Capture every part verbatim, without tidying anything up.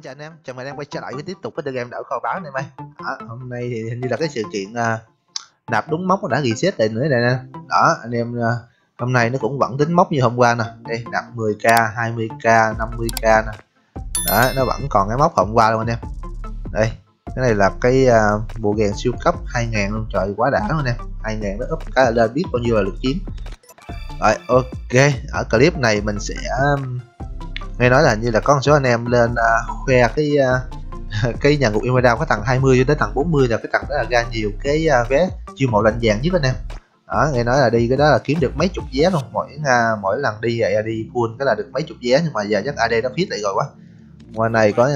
Xin chào anh em, chào mừng anh em quay trở lại với tiếp tục với tựa game Đảo Kho Báu này mày. À, hôm nay thì hình như là cái sự kiện à, nạp đúng mốc đã reset lại nữa này nè. Đó anh em, à, hôm nay nó cũng vẫn tính mốc như hôm qua nè. Đây nạp mười k, hai mươi k, năm mươi k nè. Đó, nó vẫn còn cái mốc hôm qua luôn anh em. Đây, cái này là cái à, bộ gèn siêu cấp hai ngàn luôn, trời quá đã luôn anh em. hai ngàn nó up cái là lên biết bao nhiêu là lượt chiến. Rồi ok, ở clip này mình sẽ nghe nói là như là có một số anh em lên uh, khoe cái uh, cái nhà ngục Impel có tầng hai mươi cho tới tầng bốn mươi là cái tầng đó là ra nhiều cái uh, vé chiêu mộ lạnh vàng nhất anh em. Đó, nghe nói là đi cái đó là kiếm được mấy chục vé luôn, mỗi uh, mỗi lần đi vậy đi full cái là được mấy chục vé, nhưng mà giờ chắc a đê nó hit lại rồi quá. Ngoài này có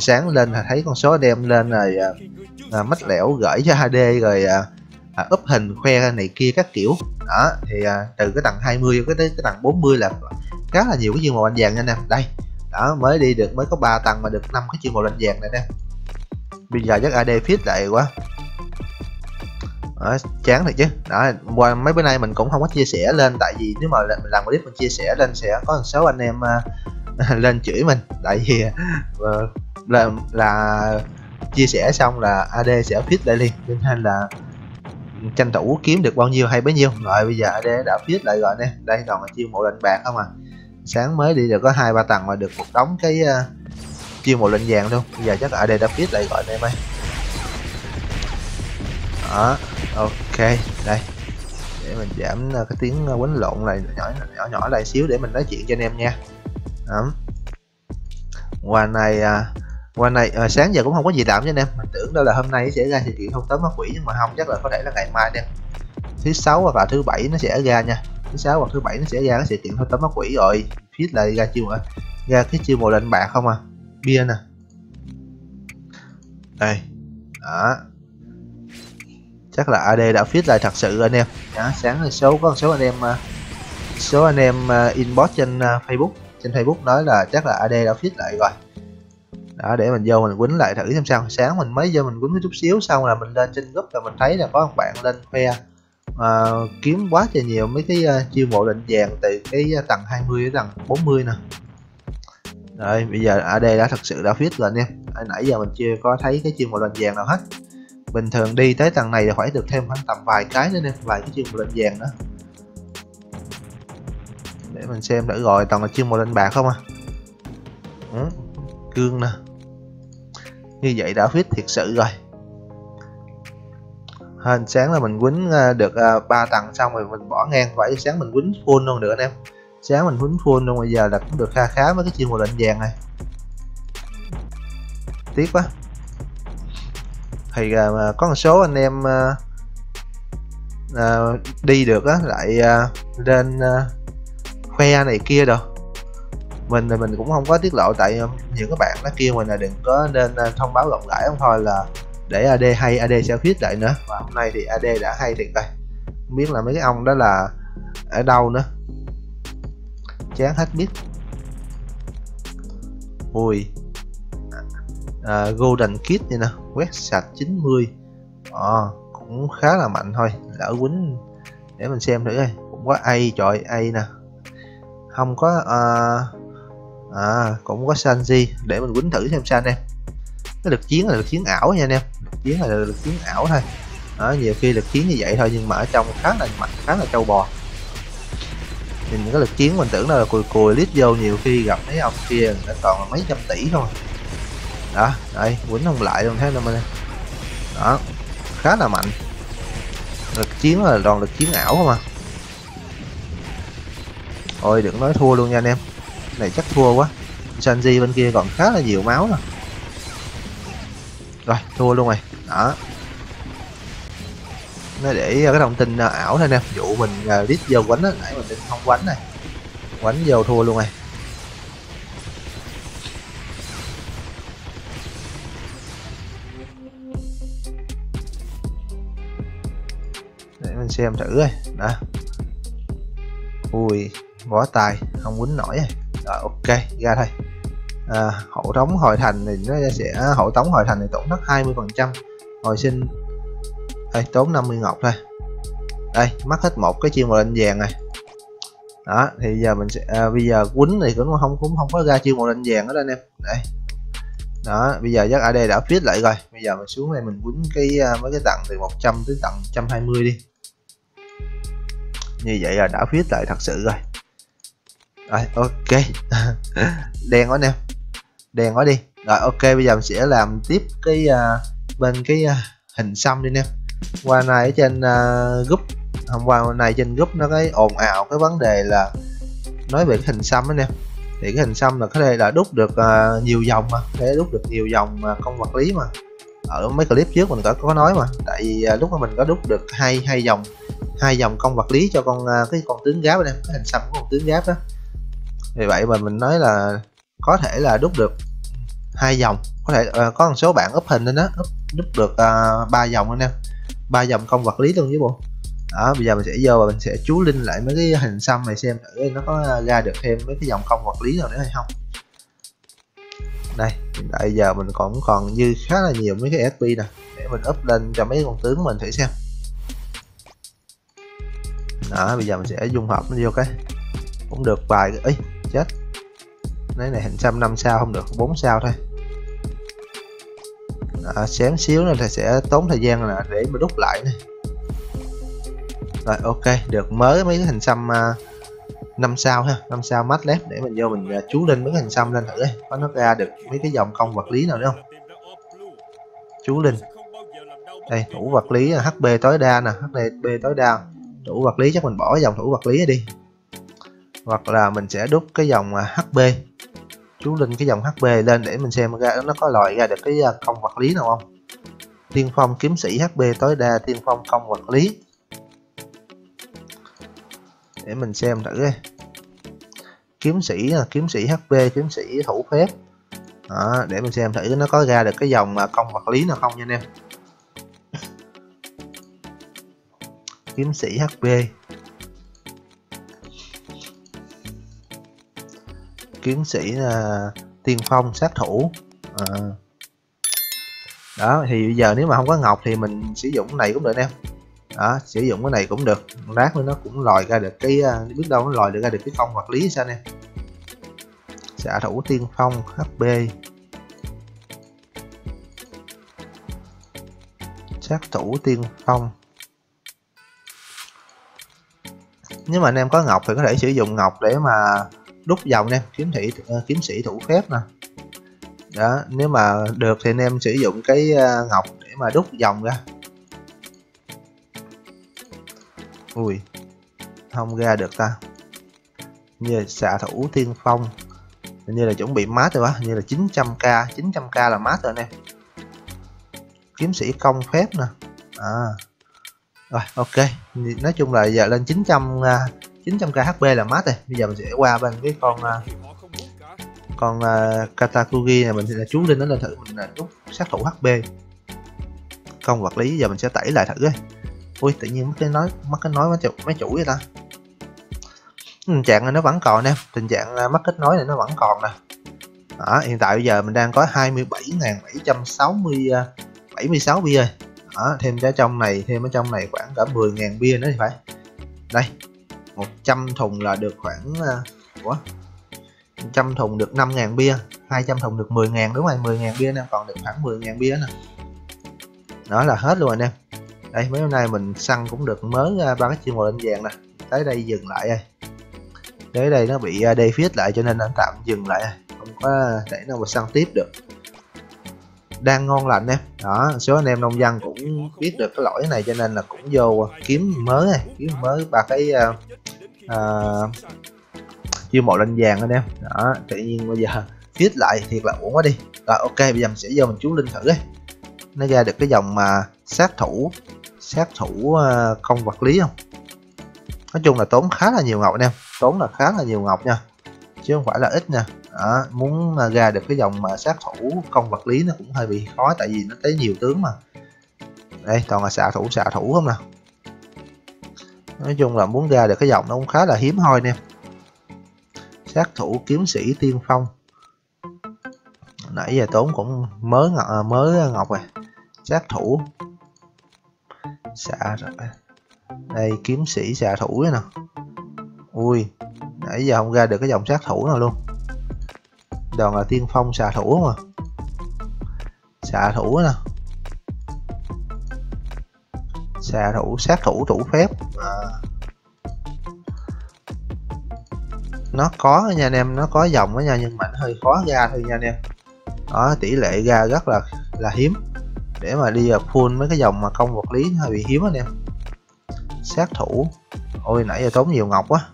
sáng lên là thấy con số anh em lên rồi uh, uh, mách lẻo gửi cho a đê rồi uh, uh, up hình khoe này kia các kiểu. Đó thì uh, từ cái tầng hai mươi tới cái tầng bốn mươi là khá là nhiều cái chiêu màu lạnh vàng anh em. Đây đó, mới đi được mới có ba tầng mà được năm cái chiêu màu lạnh vàng này nè. Bây giờ chắc a đê fit lại quá. Đó, chán rồi chứ. Đó, qua mấy bữa nay mình cũng không có chia sẻ lên, tại vì nếu mà mình làm clip mình chia sẻ lên sẽ có một số anh em uh, lên chửi mình, tại vì uh, là, là chia sẻ xong là a đê sẽ fit lại liền, cho nên là tranh thủ kiếm được bao nhiêu hay bấy nhiêu. Rồi bây giờ a đê đã fit lại rồi nè. Đây còn là chiêu mộ lạnh bạc không à. Sáng mới đi được có hai ba tầng mà được một đống cái uh, chiêu mộ lệnh vàng luôn. Bây giờ chắc ở đây đã biết lại gọi em ơi. Đó, ok, đây để mình giảm uh, cái tiếng uh, quấn lộn này nhỏ nhỏ nhỏ lại xíu để mình nói chuyện cho anh em nha. Đó. Ngoài này uh, ngoài này uh, sáng giờ cũng không có gì làm cho anh em. Mình tưởng đâu là hôm nay sẽ ra sự kiện thông tóm mắt quỷ, nhưng mà không, chắc là có thể là ngày mai nè. Thứ sáu hoặc là thứ bảy nó sẽ ra nha. Thứ sáu hoặc thứ bảy nó sẽ ra cái sự kiện thông tóm mắt quỷ rồi. Fit lại ra chiêu à, ra cái chiêu màu lệnh bạc không à, bia nè. Đây, đó. Chắc là a đê đã fit lại thật sự anh em. Đó, sáng số có một số anh em, số anh em inbox trên Facebook, trên Facebook nói là chắc là a đê đã fit lại rồi. Đó, để mình vô mình quýnh lại thử xem sao. Sáng mình mới vô mình quýnh chút xíu, xong là mình lên trên group là mình thấy là có một bạn lên khoe Uh, kiếm quá trời nhiều mấy cái uh, chiêu mộ lệnh vàng từ cái uh, tầng hai mươi đến tầng bốn mươi nè. Rồi bây giờ a đê đã thật sự đã fit rồi anh em. Hồi nãy giờ mình chưa có thấy cái chiêu mộ lệnh vàng nào hết. Bình thường đi tới tầng này là phải được thêm khoảng tầm vài cái nữa nè, vài cái chiêu mộ lệnh vàng đó. Để mình xem đã rồi toàn là chiêu mộ lệnh bạc không à. Ừ, cương nè. Như vậy đã fit thiệt sự rồi. Hên sáng là mình quýnh được ba tầng xong rồi mình bỏ ngang, phải sáng mình quýnh full luôn được anh em. Sáng mình quýnh full luôn, bây giờ là cũng được kha khá với cái chiêu màu lệnh vàng này. Tiếc quá. Thì có một số anh em đi được lại lên khoe này kia rồi. Mình thì mình cũng không có tiết lộ, tại những các bạn nó kêu mình là đừng có nên thông báo rộng rãi, không thôi là để a đê hay a đê sẽ fit lại nữa. Và hôm nay thì a đê đã hay thiệt rồi, không biết là mấy cái ông đó là ở đâu nữa, chán hết biết. Ui à, Golden Kid vậy nè, quét sạch chín mươi à, cũng khá là mạnh thôi. Lỡ quýnh để mình xem thử đây. Cũng có A, trời A nè, không có à, à, cũng có Sanji, để mình quýnh thử xem sao nè. Cái lực chiến là lực chiến ảo nha anh em, lực chiến là lực chiến ảo thôi. Đó, nhiều khi lực chiến như vậy thôi nhưng mà ở trong khá là mạnh, khá là trâu bò. Nhìn những cái lực chiến mình tưởng là cùi cùi lít vô, nhiều khi gặp mấy ông kia đã còn mấy trăm tỷ thôi. Đó, đây quýnh không lại luôn, thấy không anh em. Đó, khá là mạnh. Lực chiến là đòn lực chiến ảo không à. Ôi đừng nói thua luôn nha anh em, cái này chắc thua quá. Sanji bên kia còn khá là nhiều máu nè. Rồi thua luôn rồi. Đó, nó để cái thông tin ảo thôi nè, dụ mình uh, lít vô quánh á, nãy mình định không quánh này, quánh vô thua luôn rồi. Để mình xem thử rồi. Đó, ui bỏ tài không quýnh nổi rồi. Rồi ok ra thôi. À, hộ tống hội thành thì nó sẽ hộ tống hội thành thì tổn thất hai mươi phần trăm, hồi sinh đây tốn năm mươi ngọc thôi. Đây mất hết một cái chiêu màu lệnh vàng này. Đó thì giờ mình sẽ à, bây giờ quýnh thì cũng không cũng không có ra chiêu màu lệnh vàng hết anh em. Đây Đó, bây giờ dắt a đê đã update lại rồi. Bây giờ mình xuống đây mình quýnh cái mấy cái tặng từ một trăm tới tặng một trăm hai mươi đi. Như vậy là đã update lại thật sự rồi. Rồi ok. Đen quá nè. Đen quá đi. Rồi ok, bây giờ mình sẽ làm tiếp cái uh, bên cái uh, hình xăm đi nè. Qua nay ở trên uh, group, hôm qua hôm nay trên group nó cái ồn ào cái vấn đề là nói về cái hình xăm đó nè. Thì cái hình xăm là có thể là đúc được uh, nhiều dòng mà, để đúc được nhiều dòng mà không vật lý mà. Ở mấy clip trước mình có có nói mà, tại vì uh, lúc mà mình có đúc được hai hai dòng, hai dòng công vật lý cho con uh, cái con tướng giáp này, cái hình xăm của con tướng giáp đó. Vì vậy mà mình nói là có thể là đúc được hai dòng, có thể uh, có một số bạn up hình lên đó, up, đúc được uh, ba dòng anh em, ba dòng công vật lý luôn chứ bộ. Đó, bây giờ mình sẽ vô và mình sẽ chú linh lại mấy cái hình xăm này xem thử nó có ra được thêm mấy cái dòng công vật lý nào nữa hay không. Đây, hiện tại giờ mình cũng còn dư khá là nhiều mấy cái ét pê nè, để mình up lên cho mấy con tướng mình thử xem. Đó, bây giờ mình sẽ dung hợp nó vô cái cũng được vài cái. Ý, chết. Đấy này hình xăm năm sao không được, bốn sao thôi. Đó, xém xíu nữa thì sẽ tốn thời gian là để mà đúc lại này. Rồi ok, được mới mấy cái hình xăm uh, năm sao ha, năm sao mát lép, để mình vô mình uh, chú linh mấy cái hình xăm lên thử đây, có nó ra được mấy cái dòng công vật lý nào nữa không. Chú linh. Đây, thủ vật lý là hát pê tối đa nè, hát pê tối đa. Thủ vật lý chắc mình bỏ dòng thủ vật lý đi. Hoặc là mình sẽ đúc cái dòng uh, hát pê. Chú linh cái dòng hát pê lên để mình xem ra nó có loại ra được cái uh, công vật lý nào không. Tiên phong kiếm sĩ hát pê tối đa, tiên phong công vật lý. Để mình xem thử đây. Kiếm sĩ là kiếm sĩ hát pê, kiếm sĩ thủ phép. Đó, để mình xem thử nó có ra được cái dòng công vật lý nào không nha anh em. Kiếm sĩ hát pê. Kiếm sĩ là tiên phong sát thủ. À. Đó, thì bây giờ nếu mà không có ngọc thì mình sử dụng cái này cũng được em. Đó, sử dụng cái này cũng được, lát nữa nó cũng lòi ra được cái, biết đâu nó lòi được ra được cái công vật lý sao nè. Xạ thủ tiên phong hát pê, sát thủ tiên phong. Nếu mà anh em có ngọc thì có thể sử dụng ngọc để mà đúc dòng nè. Kiếm thị kiếm sĩ thủ phép nè. Đó, nếu mà được thì anh em sử dụng cái ngọc để mà đúc dòng ra. Ui, không ra được ta. Như là xạ thủ tiên phong, như là chuẩn bị mát rồi quá, như là chín trăm k, chín trăm k là mát rồi nè. Kiếm sĩ công phép nè. À. Rồi ok, nói chung là giờ lên chín trăm chín trăm k hát pê là mát rồi. Bây giờ mình sẽ qua bên cái con con uh, Katakugi này, mình sẽ là chú linh nó lên thử, mình là đúc sát thủ hát pê. Công vật lý giờ mình sẽ tẩy lại thử ấy. Ui, tự nhiên mất cái nói mất cái nói mấy chủ vậy ta. Tình trạng này nó vẫn còn nè, tình trạng mất kết nối này nó vẫn còn nè. Đó, hiện tại bây giờ mình đang có hai mươi bảy nghìn bảy trăm sáu mươi sáu bia rồi. Đó, thêm cho trong này, thêm ở trong này khoảng cả mười nghìn bia nữa thì phải. Đây, một trăm thùng là được khoảng quá. một trăm thùng được năm nghìn bia, hai trăm thùng được mười nghìn, đúng rồi, mười nghìn bia nè, còn được khoảng mười nghìn bia nè. Đó là hết luôn anh em. Đây, mấy hôm nay mình săn cũng được mới ba cái chiên màu lên vàng nè. Tới đây dừng lại đây. Tới đây nó bị defeat lại cho nên anh tạm dừng lại. Không có để nó mà săn tiếp được. Đang ngon lành em. Đó, số anh em nông dân cũng biết được cái lỗi này cho nên là cũng vô kiếm mới này, kiếm mới ba cái uh, chiên màu lên vàng anh em. Đó, tự nhiên bây giờ feed lại thiệt là uổng quá đi. Rồi ok, bây giờ mình sẽ vô mình chú linh thử đây. Nó ra được cái dòng mà sát thủ sát thủ công vật lý không. Nói chung là tốn khá là nhiều ngọc anh em, tốn là khá là nhiều ngọc nha, chứ không phải là ít nha. Đó, muốn ra được cái dòng mà sát thủ công vật lý nó cũng hơi bị khó, tại vì nó tới nhiều tướng mà. Đây toàn là xạ thủ xạ thủ không nè. Nói chung là muốn ra được cái dòng nó cũng khá là hiếm hoi nè. Sát thủ kiếm sĩ tiên phong nãy giờ tốn cũng mới ngọc, mới ngọc rồi. Sát thủ xạ đây, kiếm sĩ xạ thủ nè. Ui, nãy giờ không ra được cái dòng sát thủ nào luôn. Đoàn là tiên phong xạ thủ mà. xạ thủ nè, xạ thủ, sát thủ, thủ phép à. Nó có nha anh em, nó có dòng đó nha, nhưng mà nó hơi khó ra thôi nha anh em. Đó, tỷ lệ ra rất là là hiếm, để mà đi vào full mấy cái dòng mà không vật lý hơi bị hiếm anh em. Sát thủ, ôi nãy giờ tốn nhiều ngọc quá.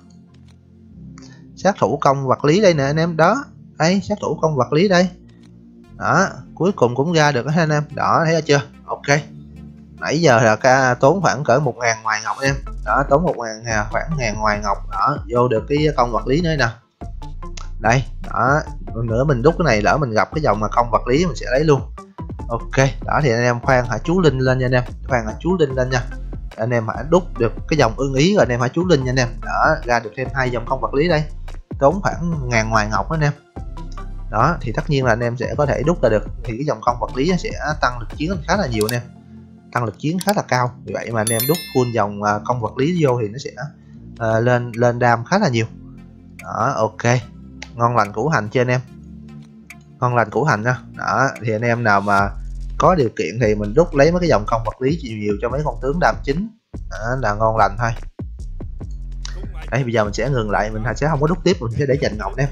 Sát thủ công vật lý đây nè anh em, đó ấy, sát thủ công vật lý đây đó, cuối cùng cũng ra được anh em đó, thấy chưa. Ok, nãy giờ là ca tốn khoảng cỡ một ngàn ngoài ngọc em đó, tốn một ngàn khoảng ngàn ngoài ngọc đó, vô được cái công vật lý nữa nè. Đây đó, nữa mình đúc cái này, lỡ mình gặp cái dòng mà công vật lý mình sẽ lấy luôn. Ok, đó thì anh em khoan hả chú Linh lên nha anh em, khoan hả chú Linh lên nha anh em, hãy đúc được cái dòng ưng ý rồi anh em hãy chú Linh nha anh em. Đó, ra được thêm hai dòng công vật lý đây, tốn khoảng ngàn ngoài ngọc đó anh em. Đó thì tất nhiên là anh em sẽ có thể đúc ra được, thì cái dòng công vật lý sẽ tăng lực chiến khá là nhiều anh em, tăng lực chiến khá là cao. Vì vậy mà anh em đúc full dòng công vật lý vô thì nó sẽ uh, lên lên đam khá là nhiều. Đó, ok, ngon lành củ hành chưa anh em, ngon lành củ hành đó. Đó thì anh em nào mà có điều kiện thì mình rút lấy mấy cái dòng công vật lý nhiều nhiều cho mấy con tướng đam chính là ngon lành thôi. Đấy, bây giờ mình sẽ ngừng lại, mình sẽ không có đúc tiếp, mình sẽ để dành ngọc em,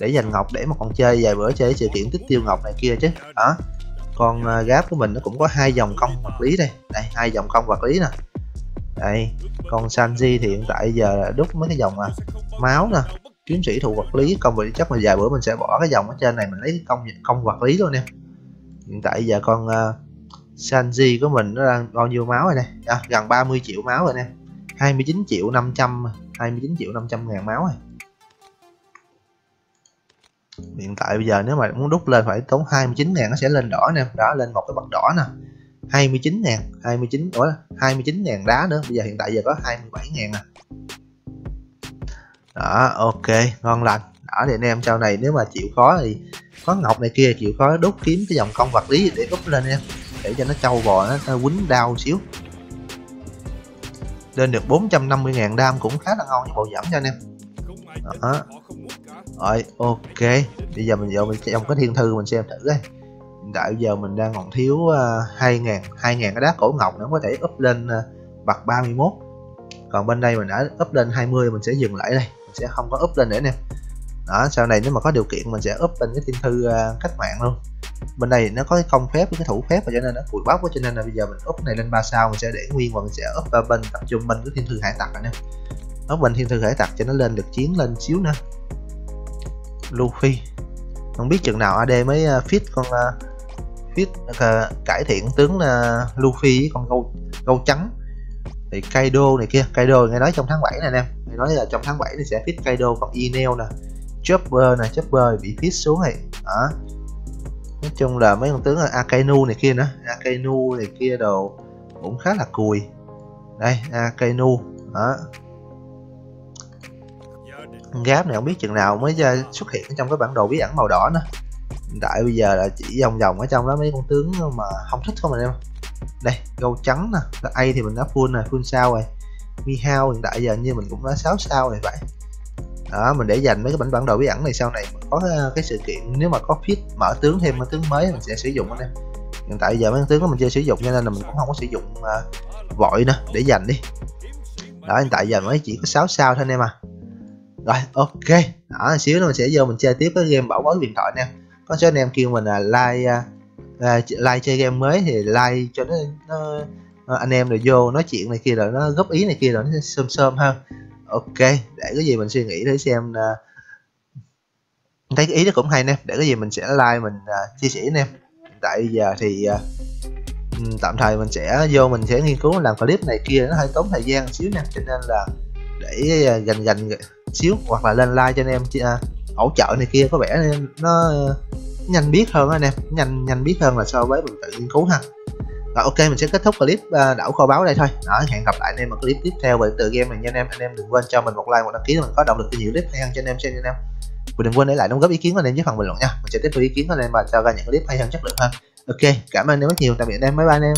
để dành ngọc để mà còn chơi vài bữa, chơi sự kiện tích tiêu ngọc này kia chứ. Đó, con gáp của mình nó cũng có hai dòng công vật lý đây, đây hai dòng công vật lý nè. Đây con Sanji thì hiện tại giờ đúc mấy cái dòng à, máu nè, kiếm sĩ thụ vật lý, công vật lý, chắc mà vài bữa mình sẽ bỏ cái dòng ở trên này, mình lấy công công vật lý luôn em. Hiện tại giờ con uh, Sanji của mình nó đang bao nhiêu máu rồi nè, à, gần ba mươi triệu máu rồi nè, hai mươi chín triệu năm trăm, hai mươi chín triệu năm trăm ngàn máu rồi. Hiện tại bây giờ nếu mà muốn đúc lên phải tốn hai mươi chín ngàn, nó sẽ lên đỏ nè, đó lên một cái bậc đỏ nè, hai mươi chín ngàn, hai mươi chín, ủa hai mươi chín ngàn đá nữa, bây giờ hiện tại giờ có hai mươi bảy ngàn nè. Đó, ok, ngon lành. Đó thì anh em sau này nếu mà chịu khó thì có ngọc này kia, chịu khó đúc kiếm cái dòng công vật lý để úp lên em, để cho nó trâu bò, nó, nó quýnh đau xíu. Lên được bốn trăm năm mươi ngàn đam cũng khá là ngon với bộ giảm cho anh em. Đó. Rồi, ok, bây giờ mình vô mình trong cái thiên thư mình xem thử đây. Hiện tại bây giờ mình đang còn thiếu uh, hai ngàn, hai ngàn cái đá cổ ngọc nữa, có thể úp lên uh, bậc ba mươi mốt. Còn bên đây mình đã úp lên hai mươi, mình sẽ dừng lại đây, mình sẽ không có úp lên nữa nè. Đó, sau này nếu mà có điều kiện mình sẽ úp lên cái thiên thư uh, cách mạng luôn. Bên đây nó có cái công phép với cái thủ phép, và cho nên nó cùi bắp quá, cho nên là bây giờ mình úp này lên ba sao, mình sẽ để nguyên và mình sẽ úp bên tập trung bên cái thiên thư hải tặc anh em. Nó bên thiên thư hải tặc cho nó lên được chiến lên xíu nữa. Luffy không biết chừng nào a đê mới uh, fit con uh, fit uh, cải thiện tướng uh, Luffy con gâu gâu trắng. Thì Kaido này kia, Kaido nghe nói trong tháng bảy này anh em, nghe nói là trong tháng bảy thì sẽ fit Kaido, còn Enel nè, Chopper nè, Chopper bị fit xuống này. Đó, nói chung là mấy con tướng Akainu này kia nữa, Akainu này kia đồ cũng khá là cùi. Đây Akainu đó, Gáp này không biết chừng nào mới xuất hiện trong cái bản đồ bí ẩn màu đỏ nữa. Tại bây giờ là chỉ vòng vòng ở trong đó mấy con tướng mà không thích không anh em. Đây gâu trắng nè, A thì mình đã full rồi, full sao rồi. Mihao hiện tại giờ như mình cũng đã sáu sao rồi vậy. Đó, mình để dành mấy cái bản bản đồ bí ẩn này, sau này có cái sự kiện nếu mà có fit mở tướng thêm một tướng mới mình sẽ sử dụng anh em. Hiện tại giờ mấy tướng đó mình chưa sử dụng cho nên là mình cũng không có sử dụng uh, vội nữa, để dành đi. Đó, hiện tại giờ mới chỉ có sáu sao thôi anh em à. Rồi, ok, đó xíu nữa mình sẽ vô mình chơi tiếp cái game bảo bối điện thoại anh em. Có số anh em kêu mình là like uh, like chơi game mới thì like cho nó, nó anh em rồi vô nói chuyện này kia, rồi nó góp ý này kia, rồi nó sơm sơm hơn. Ok, để cái gì mình suy nghĩ để xem, uh, thấy cái ý nó cũng hay nè, để cái gì mình sẽ like mình uh, chia sẻ anh em. Tại giờ thì uh, tạm thời mình sẽ vô mình sẽ nghiên cứu làm clip này kia, nó hơi tốn thời gian xíu nè, cho nên là để uh, gành gành xíu hoặc là lên like cho anh em uh, hỗ trợ này kia, có vẻ nó uh, nhanh biết hơn anh em, nhanh nhanh biết hơn là so với mình tự nghiên cứu ha. Rồi, ok, mình sẽ kết thúc clip đảo kho báu đây thôi. Đó, hẹn gặp lại anh em ở clip tiếp theo về tựa game này nha anh em. Anh em đừng quên cho mình một like, một đăng ký để mình có động lực cho nhiều clip hay hơn cho anh em xem nha anh em. Và đừng quên để lại đóng góp ý kiến của anh em dưới phần bình luận nha. Mình sẽ tiếp thu ý kiến của anh em và cho ra những clip hay hơn, chất lượng hơn. Ok, cảm ơn anh em rất nhiều. Tạm biệt anh em, bye bye anh em.